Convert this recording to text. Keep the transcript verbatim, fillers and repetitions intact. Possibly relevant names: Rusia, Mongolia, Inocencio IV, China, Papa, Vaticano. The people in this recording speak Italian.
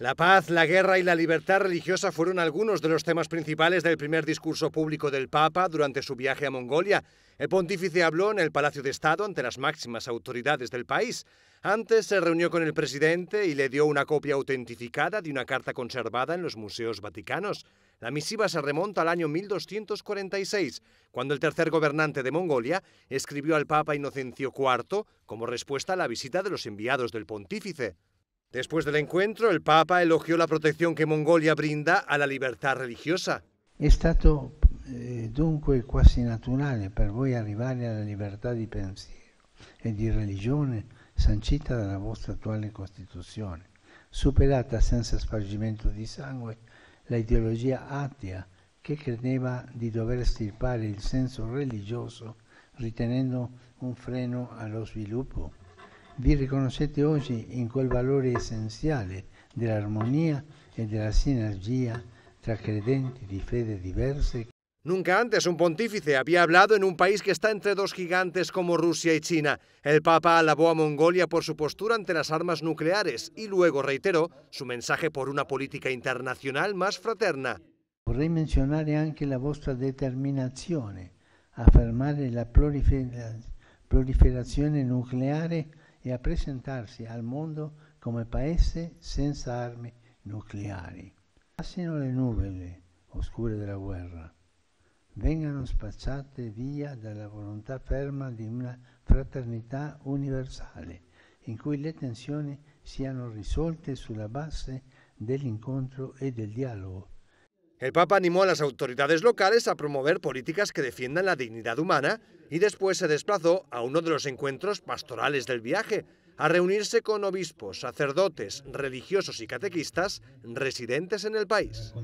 La paz, la guerra y la libertad religiosa fueron algunos de los temas principales del primer discurso público del Papa durante su viaje a Mongolia. El pontífice habló en el Palacio de Estado ante las máximas autoridades del país. Antes se reunió con el presidente y le dio una copia autentificada de una carta conservada en los museos vaticanos. La misiva se remonta al año mil doscientos cuarenta y seis, cuando el tercer gobernante de Mongolia escribió al Papa Inocencio cuarto como respuesta a la visita de los enviados del pontífice. Después del encuentro, il Papa elogiò la protezione che Mongolia brinda alla libertà religiosa. È stato eh, dunque quasi naturale per voi arrivare alla libertà di pensiero e di religione sancita dalla vostra attuale Costituzione, superata senza spargimento di sangue l'ideologia atea che credeva di dover estirpare il senso religioso ritenendo un freno allo sviluppo. Vi riconoscete oggi in quel valore essenziale dell'armonia e della sinergia tra credenti di fede diverse. Nunca antes un pontífice había hablado en un país que está entre dos gigantes como Rusia y China. El Papa alabó a Mongolia por su postura ante las armas nucleares y luego reiteró su mensaje por una política internazionale más fraterna. Vorrei menzionare anche la vostra determinazione a fermare la proliferazione nucleare e a presentarsi al mondo come paese senza armi nucleari. Passino le nuvole oscure della guerra, vengano spacciate via dalla volontà ferma di una fraternità universale, in cui le tensioni siano risolte sulla base dell'incontro e del dialogo. El Papa animó a las autoridades locales a promover políticas que defiendan la dignidad humana y después se desplazó a uno de los encuentros pastorales del viaje, a reunirse con obispos, sacerdotes, religiosos y catequistas residentes en el país.